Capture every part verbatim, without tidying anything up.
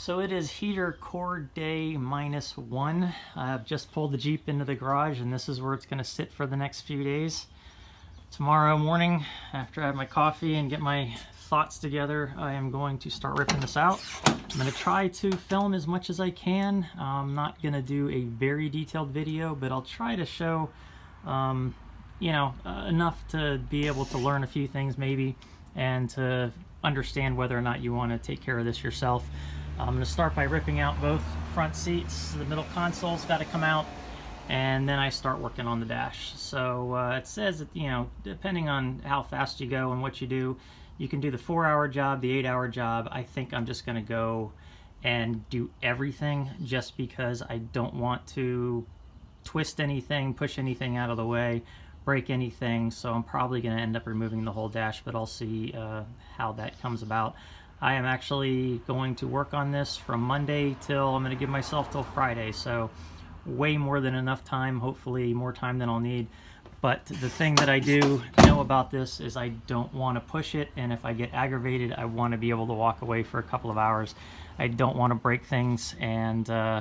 So it is heater core day minus one. I've just pulled the Jeep into the garage, and this is where it's going to sit for the next few days. Tomorrow morning, after I have my coffee and get my thoughts together, I am going to start ripping this out. I'm going to try to film as much as I can. I'm not going to do a very detailed video, but I'll try to show, um, you know, uh, enough to be able to learn a few things maybe, and to understand whether or not you want to take care of this yourself. I'm going to start by ripping out both front seats. The middle console's got to come out, and then I start working on the dash. So uh, it says that, you know, depending on how fast you go and what you do, you can do the four hour job, the eight hour job. I think I'm just going to go and do everything, just because I don't want to twist anything, push anything out of the way, break anything. So I'm probably going to end up removing the whole dash, but I'll see uh, how that comes about. I am actually going to work on this from Monday till, I'm going to give myself till Friday, so way more than enough time, hopefully more time than I'll need. But the thing that I do know about this is I don't want to push it, and if I get aggravated, I want to be able to walk away for a couple of hours. I don't want to break things and uh,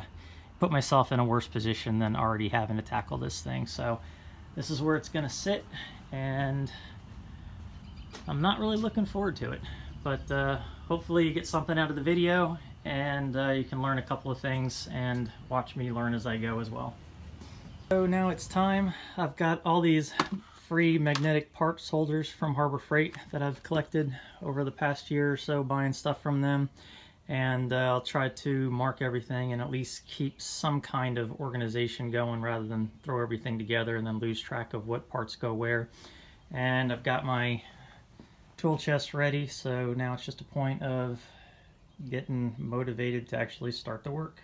put myself in a worse position than already having to tackle this thing. So this is where it's going to sit, and I'm not really looking forward to it. But uh, hopefully you get something out of the video, and uh, you can learn a couple of things and watch me learn as I go as well. So now it's time. I've got all these free magnetic parts holders from Harbor Freight that I've collected over the past year or so, buying stuff from them. And uh, I'll try to mark everything and at least keep some kind of organization going, rather than throw everything together and then lose track of what parts go where. And I've got my tool chest ready, so now it's just a point of getting motivated to actually start the work.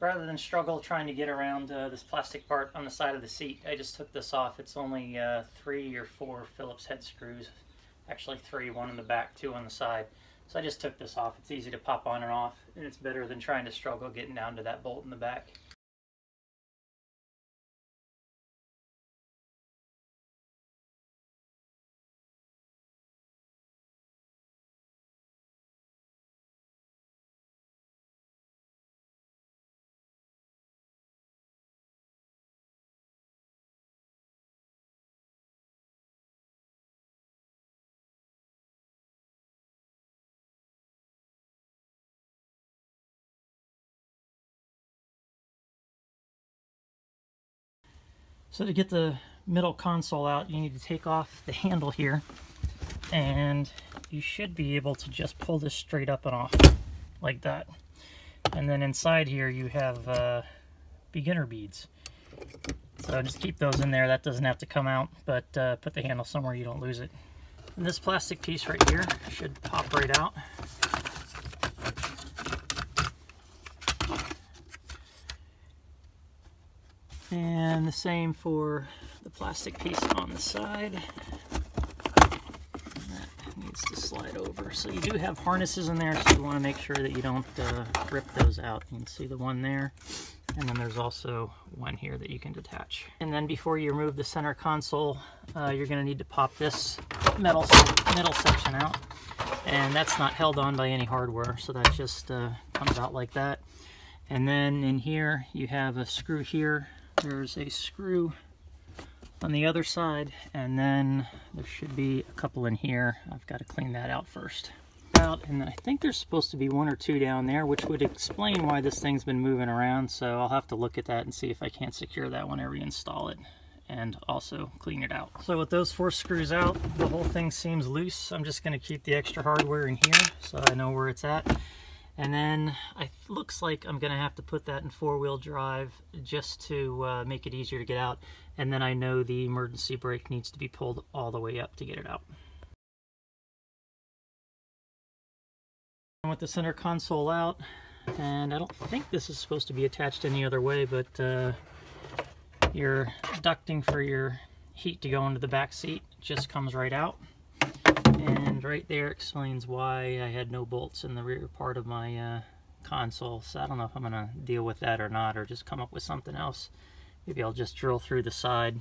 Rather than struggle trying to get around uh, this plastic part on the side of the seat, I just took this off. It's only uh, three or four Phillips head screws, actually three, one in the back, two on the side. So I just took this off. It's easy to pop on and off, and it's better than trying to struggle getting down to that bolt in the back. So to get the middle console out, you need to take off the handle here, and you should be able to just pull this straight up and off like that. And then inside here you have uh, beginner beads. So just keep those in there. That doesn't have to come out, but uh, put the handle somewhere you don't lose it. And this plastic piece right here should pop right out. And the same for the plastic piece on the side. And that needs to slide over. So you do have harnesses in there, so you want to make sure that you don't uh, rip those out. You can see the one there, and then there's also one here that you can detach. And then before you remove the center console, uh, you're going to need to pop this metal middle section out. And that's not held on by any hardware, so that just uh, comes out like that. And then in here, you have a screw here. There's a screw on the other side, and then there should be a couple in here. I've got to clean that out first. Out, and I think there's supposed to be one or two down there, which would explain why this thing's been moving around. So I'll have to look at that and see if I can't secure that whenever you install it, and also clean it out. So with those four screws out, the whole thing seems loose. I'm just going to keep the extra hardware in here so I know where it's at. And then it looks like I'm going to have to put that in four-wheel drive just to uh, make it easier to get out. And then I know the emergency brake needs to be pulled all the way up to get it out. And with the center console out, and I don't think this is supposed to be attached any other way, but uh, your ducting for your heat to go into the back seat just comes right out. And right there explains why I had no bolts in the rear part of my uh, console. So I don't know if I'm going to deal with that or not, or just come up with something else. Maybe I'll just drill through the side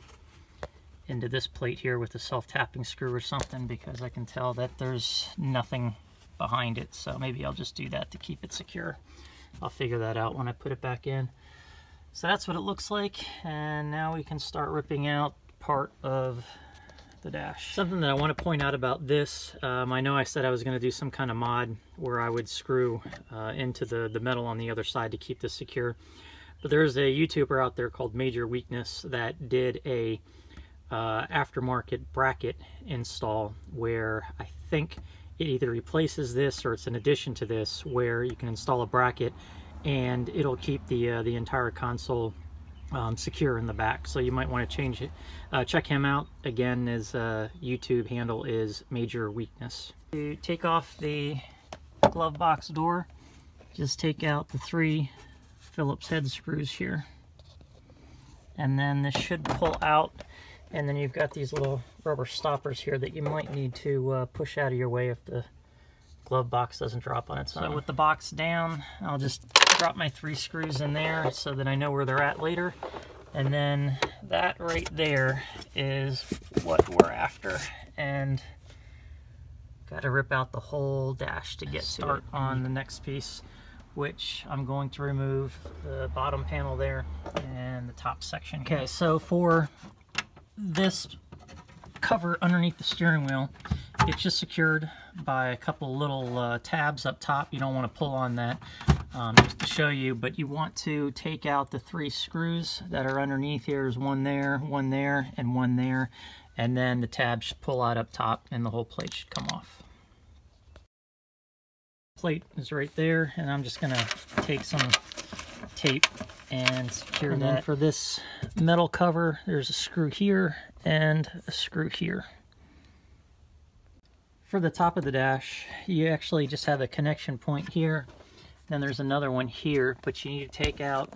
into this plate here with a self-tapping screw or something, because I can tell that there's nothing behind it. So maybe I'll just do that to keep it secure. I'll figure that out when I put it back in. So that's what it looks like, and now we can start ripping out part of the dash. Something that I want to point out about this, um, I know I said I was going to do some kind of mod where I would screw uh, into the, the metal on the other side to keep this secure. But there's a YouTuber out there called Major Weakness that did a uh, aftermarket bracket install where I think it either replaces this or it's an addition to this, where you can install a bracket and it'll keep the uh, the entire console um, secure in the back. So you might want to change it. Uh, check him out. Again, his uh, YouTube handle is Major Weakness. To take off the glove box door, just take out the three Phillips head screws here, and then this should pull out, and then you've got these little rubber stoppers here that you might need to uh, push out of your way if the glove box doesn't drop on its own. So with the box down, I'll just drop my three screws in there so that I know where they're at later, and then that right there is what we're after, and got to rip out the whole dash to get start on the next piece, which I'm going to remove the bottom panel there and the top section. Okay, so for this cover underneath the steering wheel, it's just secured by a couple little uh, tabs up top. You don't want to pull on that, um, just to show you, but you want to take out the three screws that are underneath here. There's one there, one there, and one there, and then the tabs should pull out up top and the whole plate should come off. Plate is right there, and I'm just gonna take some tape and secure and that. Then for this metal cover, there's a screw here and a screw here. For the top of the dash, you actually just have a connection point here, then there's another one here, but you need to take out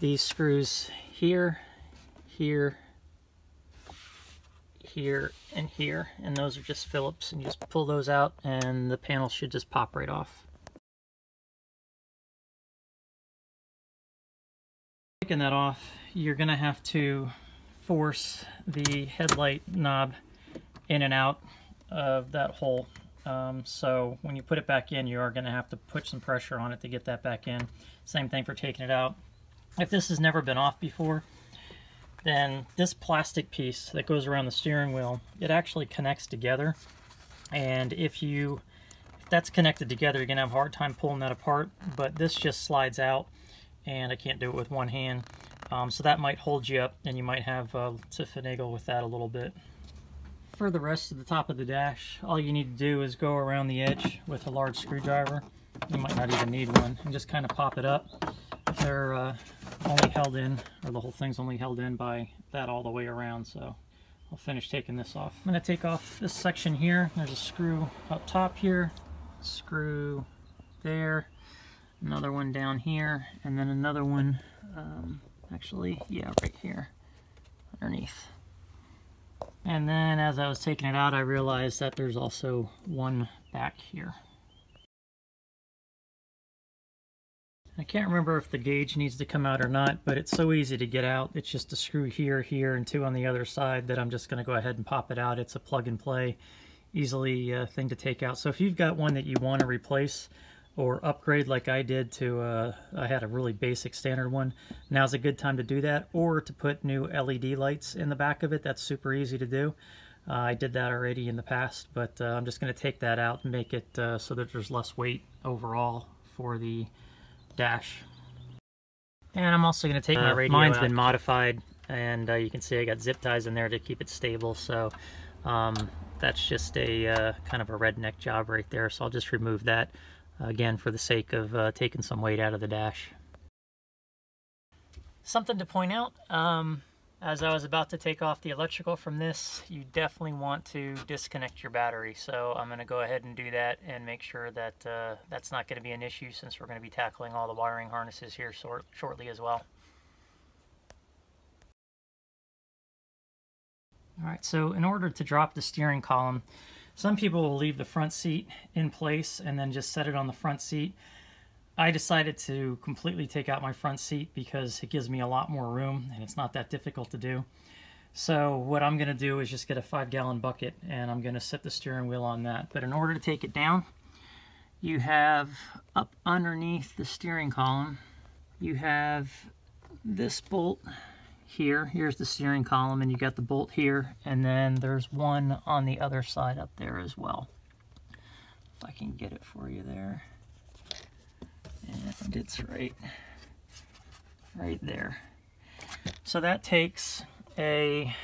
these screws here, here, here, and here, and those are just Phillips, and you just pull those out and the panel should just pop right off. Taking that off, you're gonna have to force the headlight knob in and out of that hole, um, so when you put it back in, you are gonna have to put some pressure on it to get that back in. Same thing for taking it out. If this has never been off before, then this plastic piece that goes around the steering wheel, it actually connects together, and if you if that's connected together, you're gonna have a hard time pulling that apart. But this just slides out, and I can't do it with one hand, um, so that might hold you up and you might have uh, to finagle with that a little bit. For the rest of the top of the dash, all you need to do is go around the edge with a large screwdriver. You might not even need one, and just kind of pop it up. They're uh, only held in, or the whole thing's only held in by that all the way around, so I'll finish taking this off. I'm going to take off this section here. There's a screw up top here, screw there, another one down here, and then another one, um, actually, yeah, right here, underneath. And then as I was taking it out, I realized that there's also one back here. I can't remember if the gauge needs to come out or not, but it's so easy to get out. It's just a screw here, here, and two on the other side that I'm just going to go ahead and pop it out. It's a plug and play, easily uh, thing to take out. So if you've got one that you want to replace or upgrade like I did to, uh, I had a really basic standard one, now's a good time to do that, or to put new L E D lights in the back of it. That's super easy to do. Uh, I did that already in the past, but uh, I'm just going to take that out and make it uh, so that there's less weight overall for the dash. And I'm also going to take my radio out. Mine's been modified, and uh, you can see I got zip ties in there to keep it stable, so um, that's just a uh, kind of a redneck job right there, so I'll just remove that again for the sake of uh, taking some weight out of the dash. Something to point out, um, as I was about to take off the electrical from this, you definitely want to disconnect your battery. So I'm going to go ahead and do that and make sure that uh, that's not going to be an issue, since we're going to be tackling all the wiring harnesses here sort shortly as well. Alright, so in order to drop the steering column, some people will leave the front seat in place and then just set it on the front seat. I decided to completely take out my front seat because it gives me a lot more room and it's not that difficult to do. So what I'm gonna do is just get a five gallon bucket and I'm gonna set the steering wheel on that. But in order to take it down, you have up underneath the steering column, you have this bolt here. Here's the steering column and you got the bolt here, and then there's one on the other side up there as well. If I can get it for you there. And it's right, right there. So that takes a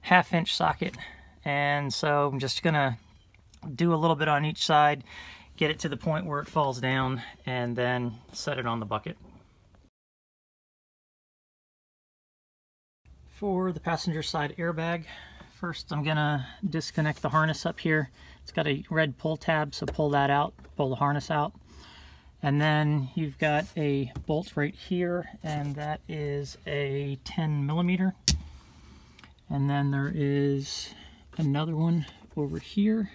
half inch socket, and so I'm just gonna do a little bit on each side, get it to the point where it falls down, and then set it on the bucket. For the passenger side airbag, first I'm gonna disconnect the harness up here. It's got a red pull tab, so pull that out, pull the harness out. And then you've got a bolt right here, and that is a ten millimeter. And then there is another one over here.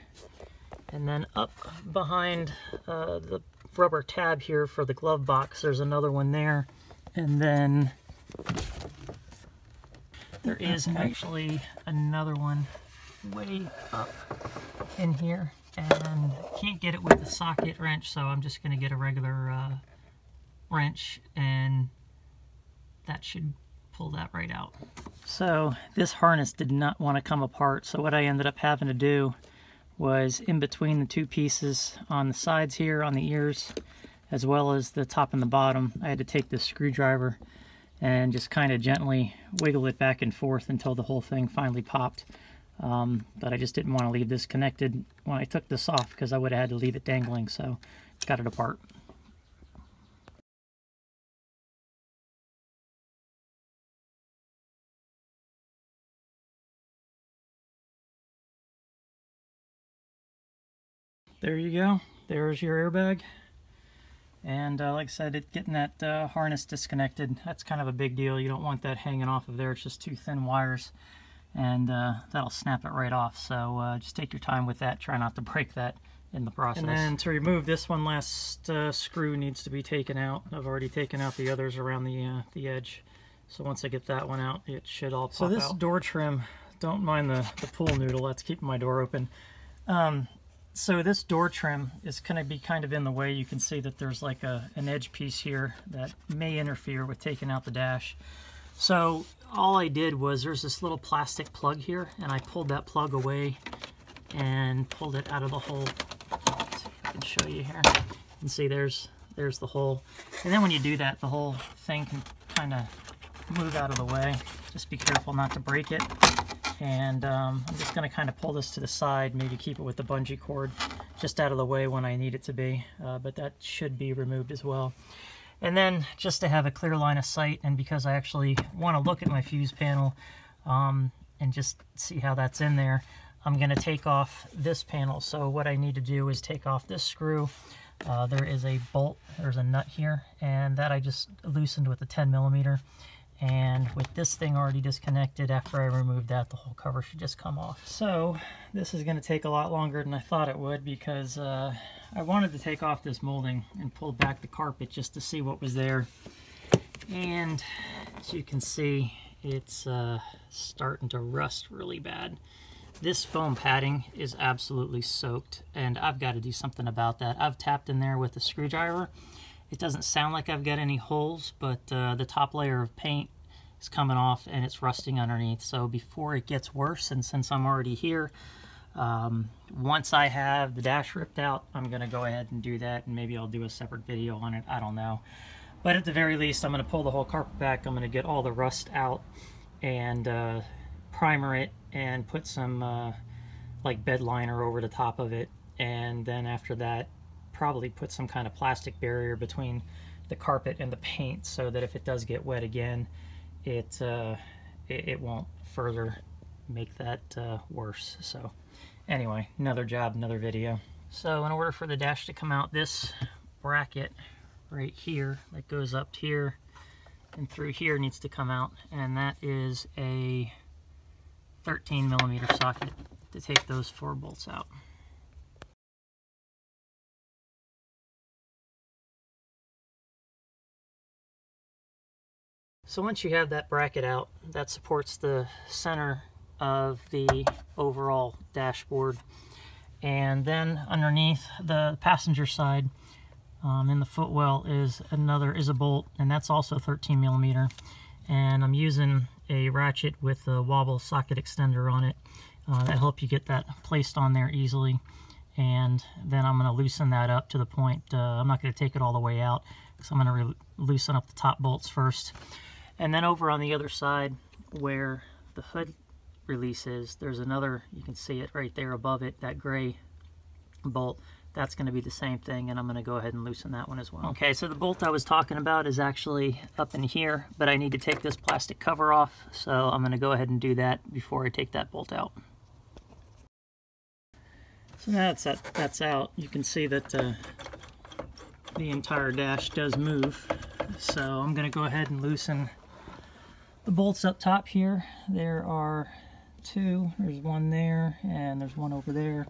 And then up behind uh, the rubber tab here for the glove box, there's another one there. And then there is actually another one way up in here. And I can't get it with a socket wrench, so I'm just going to get a regular uh, wrench, and that should pull that right out. So this harness did not want to come apart, so what I ended up having to do was in between the two pieces on the sides here, on the ears, as well as the top and the bottom, I had to take this screwdriver and just kind of gently wiggle it back and forth until the whole thing finally popped. Um, but I just didn't want to leave this connected when I took this off, because I would have had to leave it dangling, so got it apart. There you go. There's your airbag. And uh, like I said, it, getting that uh, harness disconnected, that's kind of a big deal. You don't want that hanging off of there. It's just two thin wires, and uh, that'll snap it right off, so uh, just take your time with that. Try not to break that in the process. And then to remove this one, last uh, screw needs to be taken out. I've already taken out the others around the, uh, the edge, so once I get that one out, it should all pop out. So this door trim, don't mind the, the pool noodle, that's keeping my door open. Um, so this door trim is going to be kind of in the way. You can see that there's like a, an edge piece here that may interfere with taking out the dash. So all I did was, there's this little plastic plug here, and I pulled that plug away and pulled it out of the hole. Let's see if I can show you here. You can see there's there's the hole. And then when you do that, the whole thing can kind of move out of the way. Just be careful not to break it. And um, I'm just going to kind of pull this to the side, maybe keep it with the bungee cord just out of the way when I need it to be. Uh, but that should be removed as well. And then just to have a clear line of sight, and because I actually want to look at my fuse panel um, and just see how that's in there, I'm going to take off this panel. So what I need to do is take off this screw. Uh, there is a bolt, there's a nut here, and that I just loosened with a ten millimeter. And with this thing already disconnected, after I removed that, the whole cover should just come off. So this is going to take a lot longer than I thought it would, because uh, I wanted to take off this molding and pull back the carpet just to see what was there. And as you can see, it's uh, starting to rust really bad. This foam padding is absolutely soaked, and I've got to do something about that. I've tapped in there with a screwdriver. It doesn't sound like I've got any holes, but uh, the top layer of paint is coming off and it's rusting underneath. So before it gets worse, and since I'm already here, um, once I have the dash ripped out, I'm going to go ahead and do that, and maybe I'll do a separate video on it. I don't know. But at the very least, I'm going to pull the whole carpet back. I'm going to get all the rust out and uh, primer it and put some uh, like bed liner over the top of it. And then after that, probably put some kind of plastic barrier between the carpet and the paint, so that if it does get wet again, it uh, it, it won't further make that uh, worse. So anyway, another job, another video. So in order for the dash to come out, this bracket right here that goes up here and through here needs to come out, and that is a thirteen millimeter socket to take those four bolts out. So once you have that bracket out, that supports the center of the overall dashboard. And then underneath the passenger side, um, in the footwell is another is a bolt, and that's also thirteen millimeter. And I'm using a ratchet with a wobble socket extender on it. Uh, that'll help you get that placed on there easily. And then I'm going to loosen that up to the point, uh, I'm not going to take it all the way out, because I'm going to loosen up the top bolts first. And then over on the other side where the hood release is, there's another, you can see it right there above it, that gray bolt. That's going to be the same thing, and I'm going to go ahead and loosen that one as well. Okay, so the bolt I was talking about is actually up in here, but I need to take this plastic cover off, so I'm going to go ahead and do that before I take that bolt out. So now that's, that, that's out, you can see that uh, the entire dash does move. So I'm going to go ahead and loosen the bolts up top here. There are two, there's one there, and there's one over there.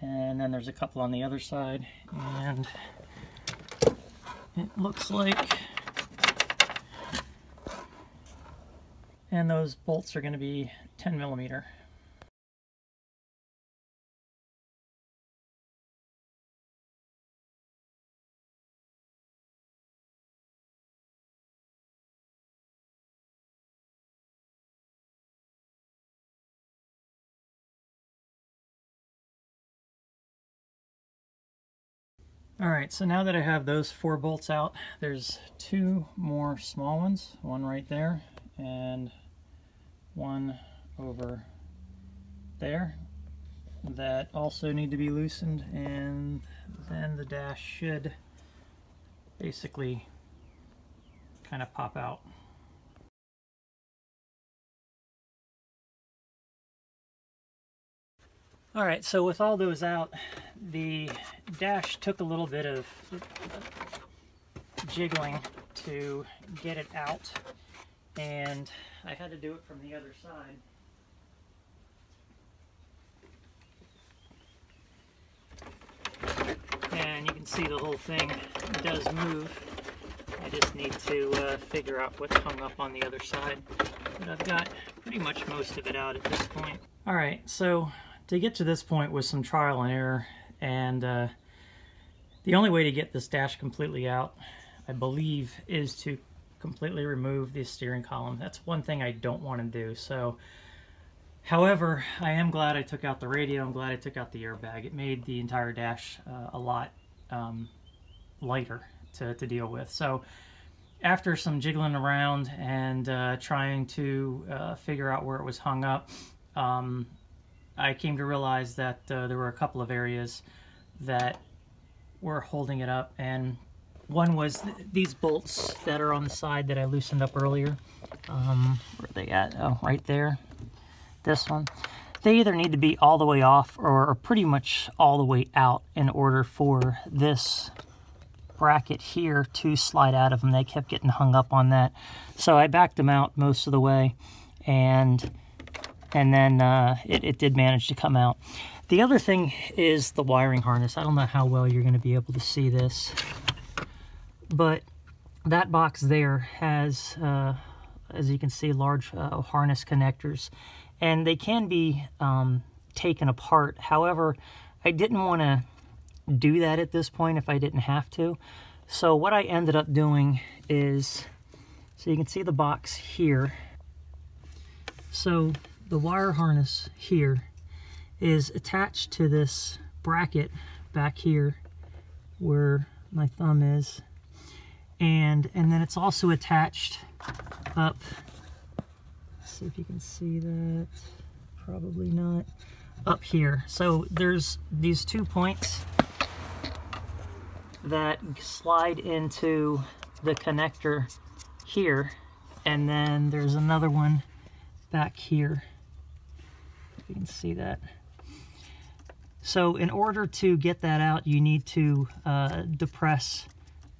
And then there's a couple on the other side, and it looks like, and those bolts are going to be ten millimeter. Alright, so now that I have those four bolts out, there's two more small ones, one right there and one over there, that also need to be loosened, and then the dash should basically kind of pop out. Alright, so with all those out, the dash took a little bit of jiggling to get it out, and I had to do it from the other side. And you can see the whole thing does move. I just need to uh, figure out what's hung up on the other side. But I've got pretty much most of it out at this point. Alright, so to get to this point was some trial and error, and uh, the only way to get this dash completely out, I believe, is to completely remove the steering column. That's one thing I don't want to do. So, however, I am glad I took out the radio. I'm glad I took out the airbag. It made the entire dash uh, a lot um, lighter to, to deal with. So after some jiggling around and uh, trying to uh, figure out where it was hung up, um, I came to realize that uh, there were a couple of areas that were holding it up, and one was th these bolts that are on the side that I loosened up earlier. Um, where are they at? Oh, right there. This one. They either need to be all the way off or, or pretty much all the way out in order for this bracket here to slide out of them. They kept getting hung up on that. So I backed them out most of the way, and and then uh, it, it did manage to come out. The other thing is the wiring harness. I don't know how well you're going to be able to see this, but that box there has, uh, as you can see, large uh, harness connectors, and they can be um, taken apart. However, I didn't want to do that at this point if I didn't have to. So what I ended up doing is, so you can see the box here. So the wire harness here is attached to this bracket back here where my thumb is, and and then it's also attached up, let's see if you can see that, probably not, up here. So there's these two points that slide into the connector here, and then there's another one back here. You can see that. So in order to get that out, you need to uh, depress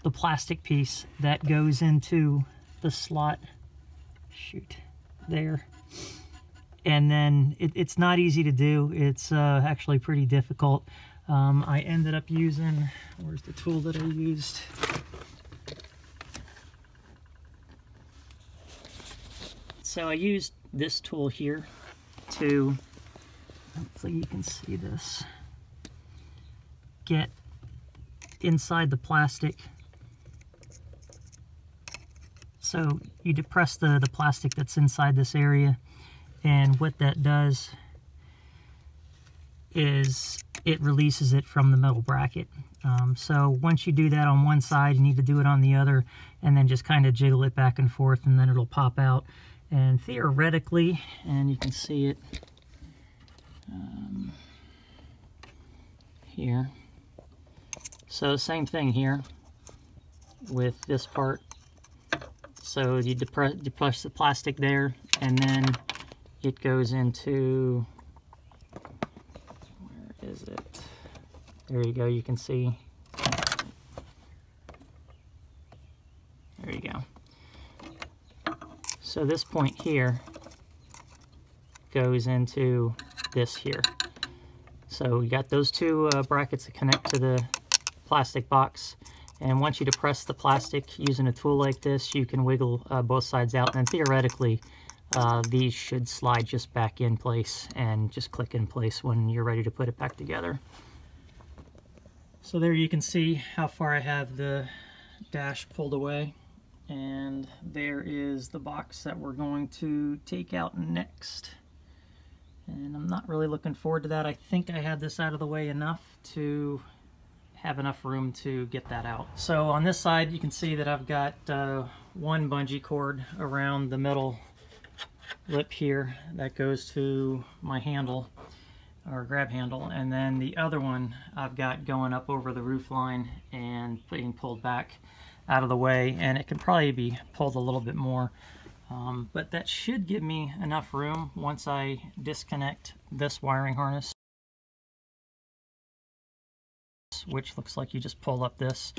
the plastic piece that goes into the slot, shoot, there. And then it, it's not easy to do. It's uh, actually pretty difficult. Um, I ended up using, where's the tool that I used? So I used this tool here to, hopefully you can see this, get inside the plastic. So you depress the, the plastic that's inside this area, and what that does is it releases it from the metal bracket. Um, so once you do that on one side, you need to do it on the other, and then just kind of jiggle it back and forth, and then it'll pop out. And theoretically, and you can see it um, here. So same thing here with this part. So you depress, depress the plastic there, and then it goes into, where is it? There you go, you can see. There you go. So this point here goes into this here. So you got those two uh, brackets that connect to the plastic box, and once you depress the plastic using a tool like this, you can wiggle uh, both sides out, and theoretically uh, these should slide just back in place and just click in place when you're ready to put it back together. So there you can see how far I have the dash pulled away, and there is the box that we're going to take out next. And I'm not really looking forward to that. I think I had this out of the way enough to have enough room to get that out. So on this side you can see that I've got uh, one bungee cord around the metal lip here that goes to my handle or grab handle, and then the other one I've got going up over the roof line and being pulled back out of the way, and it can probably be pulled a little bit more, um, but that should give me enough room once I disconnect this wiring harness, which looks like you just pull up this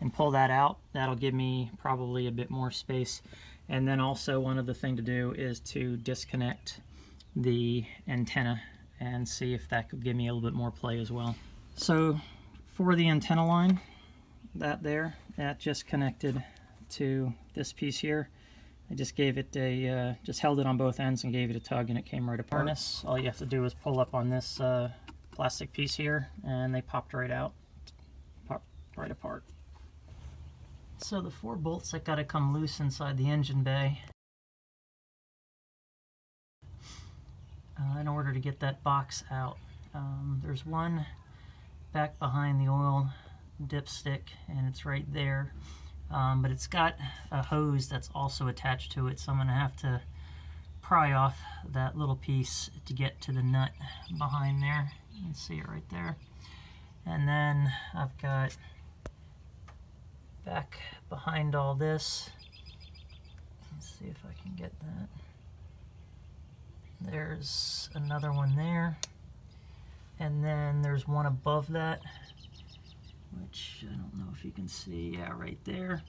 and pull that out. That'll give me probably a bit more space. And then also one other thing to do is to disconnect the antenna and see if that could give me a little bit more play as well. So for the antenna line, that there, that just connected to this piece here. I just gave it a, uh, just held it on both ends and gave it a tug, and it came right apart. Harness, all you have to do is pull up on this uh, plastic piece here, and they popped right out, popped right apart. So the four bolts that got to come loose inside the engine bay uh, in order to get that box out. Um, there's one back behind the oil dipstick, and it's right there, um, but it's got a hose that's also attached to it, so I'm gonna have to pry off that little piece to get to the nut behind there. You can see it right there. And then I've got back behind all this. Let's see if I can get that. There's another one there. And then there's one above that, which I don't know if you can see. Yeah, right there.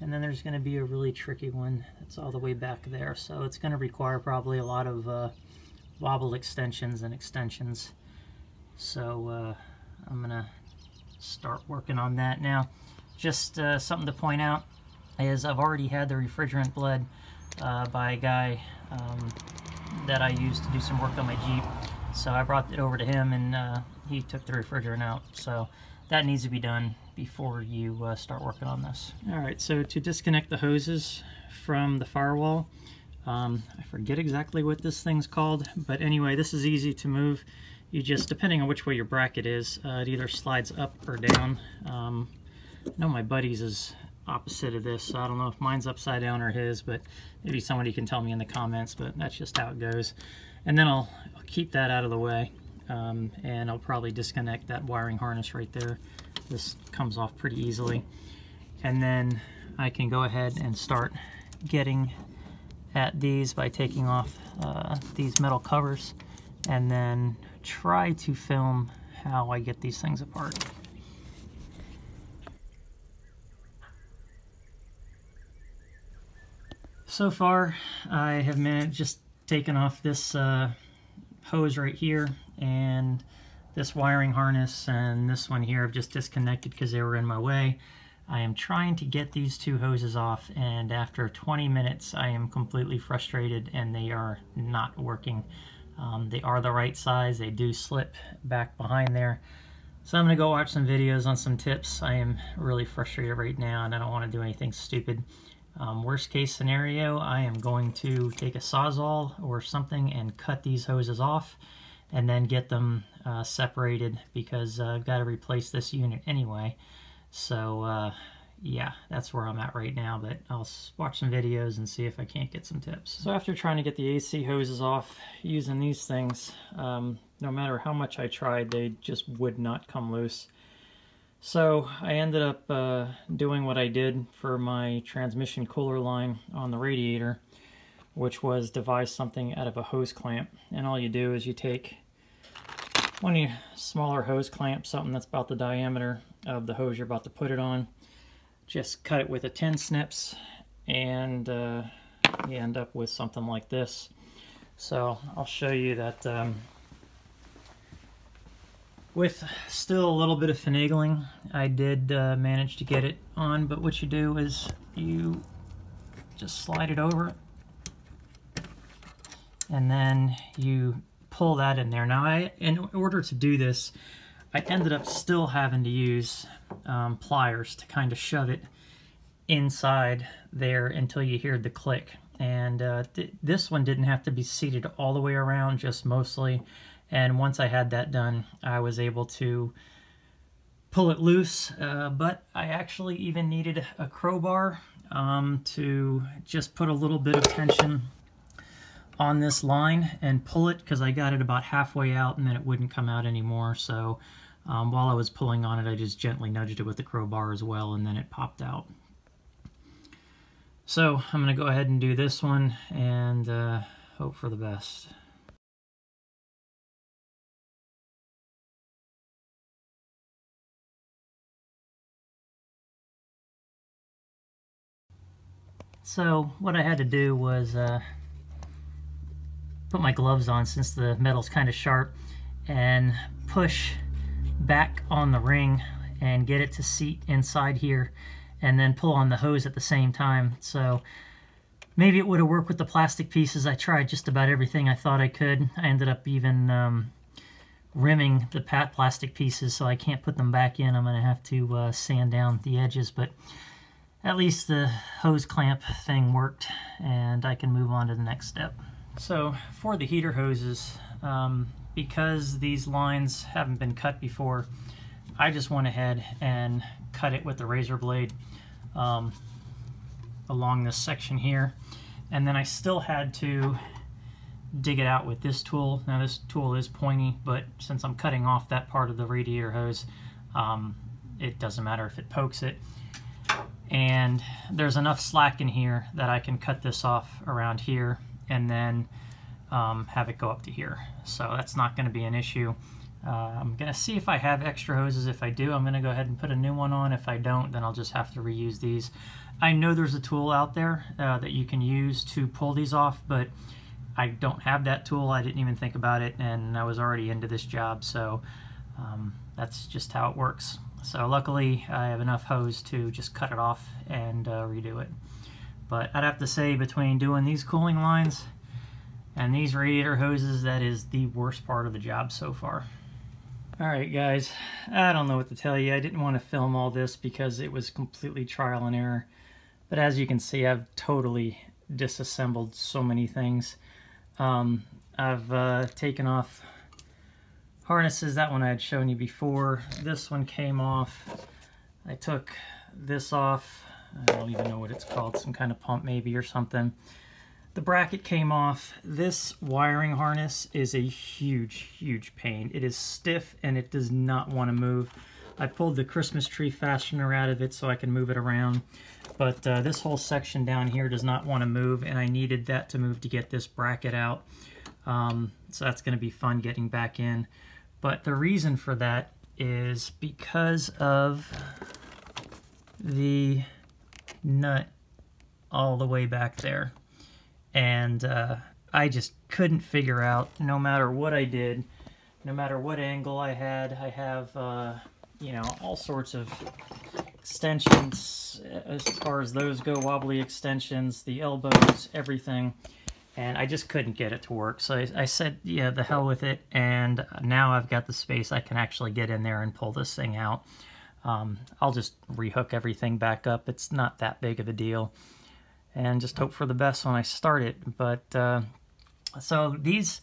And then there's going to be a really tricky one that's all the way back there. So it's going to require probably a lot of uh, wobble extensions and extensions. So uh, I'm going to start working on that now. Just uh, something to point out is I've already had the refrigerant bled uh, by a guy um, that I used to do some work on my Jeep. So I brought it over to him, and uh, he took the refrigerant out. So that needs to be done before you uh, start working on this. Alright, so to disconnect the hoses from the firewall, um, I forget exactly what this thing's called, but anyway, this is easy to move. You just, depending on which way your bracket is, uh, it either slides up or down. Um, I know my buddy's is opposite of this, so I don't know if mine's upside down or his, but maybe somebody can tell me in the comments, but that's just how it goes. And then I'll, I'll keep that out of the way, um, and I'll probably disconnect that wiring harness right there. This comes off pretty easily, and then I can go ahead and start getting at these by taking off uh, these metal covers, and then try to film how I get these things apart. So far I have managed just taken off this uh, hose right here, and this wiring harness and this one here I've just disconnected because they were in my way. I am trying to get these two hoses off, and after twenty minutes I am completely frustrated and they are not working. Um, they are the right size. They do slip back behind there. So I'm going to go watch some videos on some tips. I am really frustrated right now and I don't want to do anything stupid. Um, worst case scenario, I am going to take a Sawzall or something and cut these hoses off and then get them uh, separated, because uh, I've got to replace this unit anyway. So uh, yeah, that's where I'm at right now, but I'll watch some videos and see if I can't get some tips. So after trying to get the A C hoses off using these things, um, no matter how much I tried, they just would not come loose. So I ended up uh, doing what I did for my transmission cooler line on the radiator, which was devise something out of a hose clamp. And all you do is you take one of your smaller hose clamps, something that's about the diameter of the hose you're about to put it on, just cut it with a ten snips, and uh, you end up with something like this. So I'll show you that um, with still a little bit of finagling, I did uh, manage to get it on. But what you do is you just slide it over and then you pull that in there. Now, I, in order to do this, I ended up still having to use um, pliers to kind of shove it inside there until you hear the click. And uh, th this one didn't have to be seated all the way around, just mostly. And once I had that done, I was able to pull it loose, uh, but I actually even needed a crowbar um, to just put a little bit of tension on this line and pull it, because I got it about halfway out and then it wouldn't come out anymore. So um, while I was pulling on it, I just gently nudged it with the crowbar as well, and then it popped out. So I'm going to go ahead and do this one and uh, hope for the best. So what I had to do was uh, put my gloves on, since the metal's kind of sharp, and push back on the ring and get it to seat inside here, and then pull on the hose at the same time. So maybe it would have worked with the plastic pieces. I tried just about everything I thought I could. I ended up even um, rimming the plastic pieces, so I can't put them back in. I'm going to have to uh, sand down the edges, but at least the hose clamp thing worked, and I can move on to the next step. So for the heater hoses, um, because these lines haven't been cut before, I just went ahead and cut it with the razor blade um, along this section here, and then I still had to dig it out with this tool. Now, this tool is pointy, but since I'm cutting off that part of the radiator hose, um, it doesn't matter if it pokes it. And there's enough slack in here that I can cut this off around here and then um, have it go up to here. So that's not going to be an issue. Uh, I'm going to see if I have extra hoses. If I do, I'm going to go ahead and put a new one on. If I don't, then I'll just have to reuse these. I know there's a tool out there uh, that you can use to pull these off, but I don't have that tool. I didn't even think about it, and I was already into this job, so um, that's just how it works. So luckily I have enough hose to just cut it off and uh, redo it. But I'd have to say, between doing these cooling lines and these radiator hoses, that is the worst part of the job so far. Alright guys, I don't know what to tell you. I didn't want to film all this because it was completely trial and error. But as you can see, I've totally disassembled so many things. Um, I've uh, taken off harnesses. That one I had shown you before. This one came off. I took this off. I don't even know what it's called, some kind of pump maybe or something. The bracket came off. This wiring harness is a huge, huge pain. It is stiff and it does not want to move. I pulled the Christmas tree fastener out of it so I can move it around. But uh, this whole section down here does not want to move, and I needed that to move to get this bracket out. Um, so that's going to be fun getting back in. But the reason for that is because of the nut all the way back there. And uh, I just couldn't figure out, no matter what I did, no matter what angle I had, I have, uh, you know, all sorts of extensions, as far as those go, wobbly extensions, the elbows, everything. And I just couldn't get it to work. So I, I said, yeah, the hell with it. And now I've got the space. I can actually get in there and pull this thing out. Um, I'll just rehook everything back up. It's not that big of a deal. And just hope for the best when I start it. But uh, so these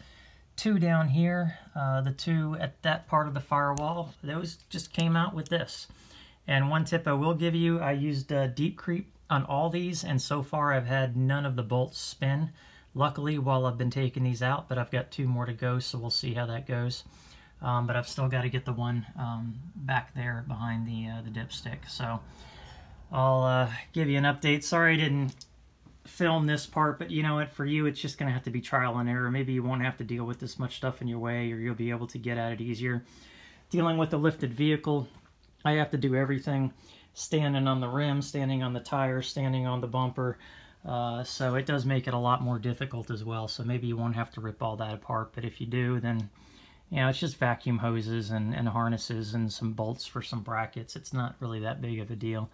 two down here, uh, the two at that part of the firewall, those just came out with this. And one tip I will give you, I used uh, Deep Creep on all these. And so far I've had none of the bolts spin. Luckily, while I've been taking these out, but I've got two more to go, so we'll see how that goes. Um, but I've still got to get the one um, back there behind the uh, the dipstick. So I'll uh, give you an update. Sorry I didn't film this part, but you know what? For you, it's just going to have to be trial and error. Maybe you won't have to deal with this much stuff in your way, or you'll be able to get at it easier. Dealing with a lifted vehicle, I have to do everything. Standing on the rim, standing on the tire, standing on the bumper. Uh, so it does make it a lot more difficult as well, so maybe you won't have to rip all that apart, but if you do, then, you know, it's just vacuum hoses and, and harnesses and some bolts for some brackets. It's not really that big of a deal.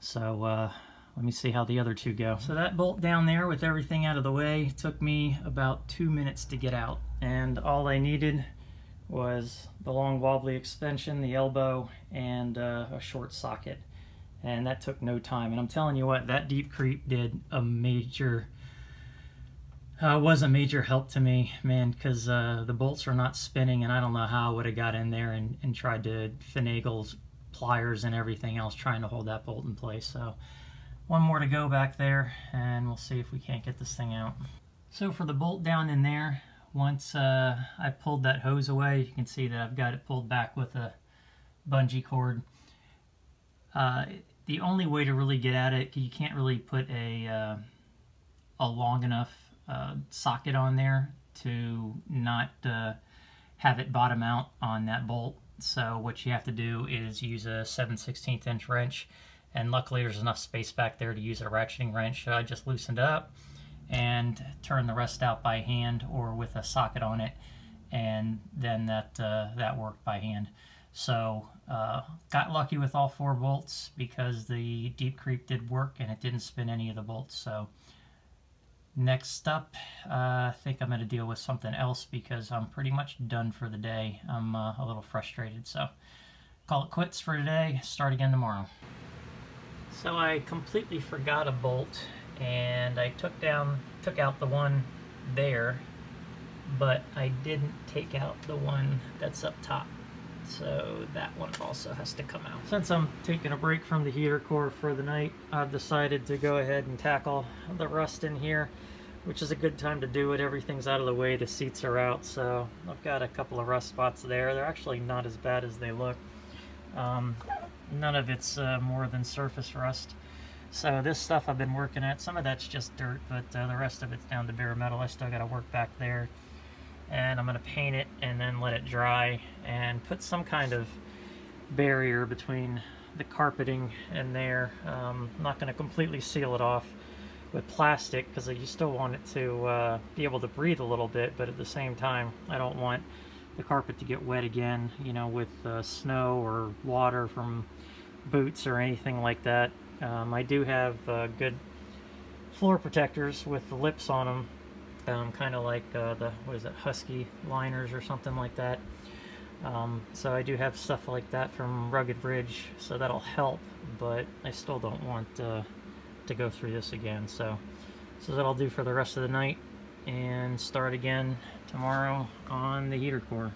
So uh, let me see how the other two go. So that bolt down there with everything out of the way took me about two minutes to get out, and all I needed was the long wobbly extension, the elbow, and uh, a short socket. And that took no time. And I'm telling you what, that Deep Creep did a major, uh, was a major help to me, man, because uh, the bolts are not spinning, and I don't know how I would have got in there and, and tried to finagle pliers and everything else trying to hold that bolt in place. So one more to go back there, and we'll see if we can't get this thing out. So for the bolt down in there, once uh, I pulled that hose away, you can see that I've got it pulled back with a bungee cord. Uh, the only way to really get at it, you can't really put a uh, a long enough uh, socket on there to not uh, have it bottom out on that bolt. So what you have to do is use a seven sixteenths inch wrench, and luckily there's enough space back there to use a ratcheting wrench. So I just loosened up and turned the rest out by hand or with a socket on it, and then that uh, that worked by hand. So uh, got lucky with all four bolts because the Deep Creep did work and it didn't spin any of the bolts. So next up, uh, I think I'm going to deal with something else because I'm pretty much done for the day. I'm uh, a little frustrated, so call it quits for today. Start again tomorrow. So I completely forgot a bolt, and I took down, took out the one there, but I didn't take out the one that's up top. So that one also has to come out. Since I'm taking a break from the heater core for the night, I've decided to go ahead and tackle the rust in here, which is a good time to do it. Everything's out of the way, the seats are out, so I've got a couple of rust spots there. They're actually not as bad as they look. Um, none of it's uh, more than surface rust. So this stuff I've been working at, some of that's just dirt, but uh, the rest of it's down to bare metal. I still got to work back there. And I'm going to paint it and then let it dry and put some kind of barrier between the carpeting and there. Um, I'm not going to completely seal it off with plastic because you still want it to uh, be able to breathe a little bit, but at the same time I don't want the carpet to get wet again, you know, with uh, snow or water from boots or anything like that. Um, I do have uh, good floor protectors with the lips on them. Um, kind of like uh, the, what is it, Husky liners or something like that. Um, so I do have stuff like that from Rugged Ridge, so that'll help, but I still don't want uh, to go through this again. So, so that'll do for the rest of the night, and start again tomorrow on the heater core.